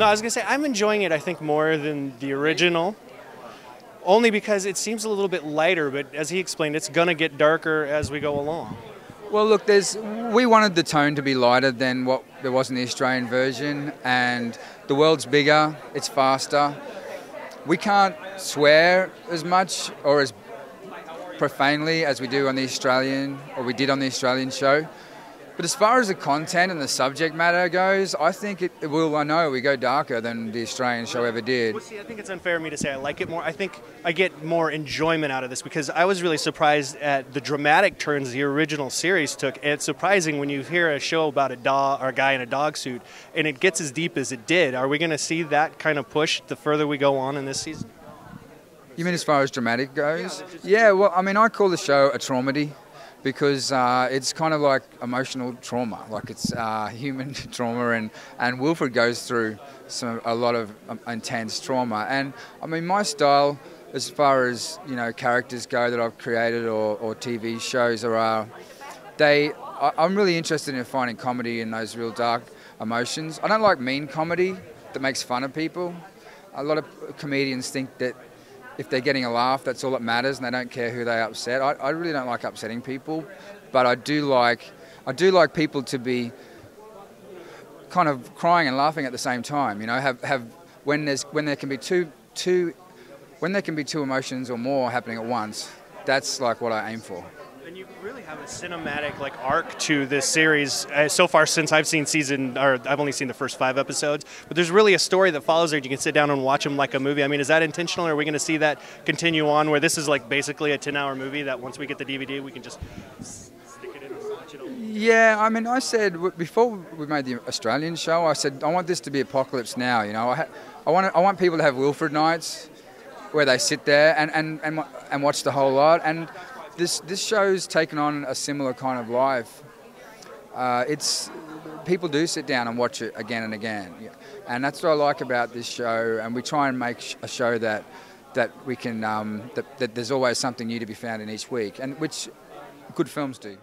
No, I was going to say, I'm enjoying it, I think, more than the original. Only because it seems a little bit lighter, but as he explained, it's going to get darker as we go along. Well, look, we wanted the tone to be lighter than what there was in the Australian version, and the world's bigger, it's faster. We can't swear as much or as profanely as we do on the Australian, or we did on the Australian show. But as far as the content and the subject matter goes, I think it will, I know, we go darker than the Australian show ever did. Well, see, I think it's unfair of me to say I like it more. I think I get more enjoyment out of this because I was really surprised at the dramatic turns the original series took. And it's surprising when you hear a show about a dog or a guy in a dog suit and it gets as deep as it did. Are we going to see that kind of push the further we go on in this season? You mean as far as dramatic goes? Yeah, well, I mean, I call the show a traumedy. Because it's kind of like emotional trauma, like it's human trauma, and Wilfred goes through a lot of intense trauma. And I mean, my style, as far as characters go that I've created or TV shows, I'm really interested in finding comedy in those real dark emotions. I don't like mean comedy that makes fun of people. A lot of comedians think that if they're getting a laugh, that's all that matters, and they don't care who they upset. I really don't like upsetting people, but I do like people to be kind of crying and laughing at the same time. You know, when there can be two emotions or more happening at once. That's like what I aim for. And you really have a cinematic arc to this series so far since I've seen I've only seen the first 5 episodes, but there's really a story that follows there. You can sit down and watch them like a movie. I mean, is that intentional, or are we going to see that continue on where this is like basically a 10-hour movie that once we get the DVD we can just stick it in and watch it all? Yeah, I mean, I said before we made the Australian show, I said I want this to be Apocalypse Now. You know, I want people to have Wilfred nights where they sit there and watch the whole lot. And This show's taken on a similar kind of life. People do sit down and watch it again and again, and that's what I like about this show. And we try and make a show that we can that there's always something new to be found in each week, and which good films do.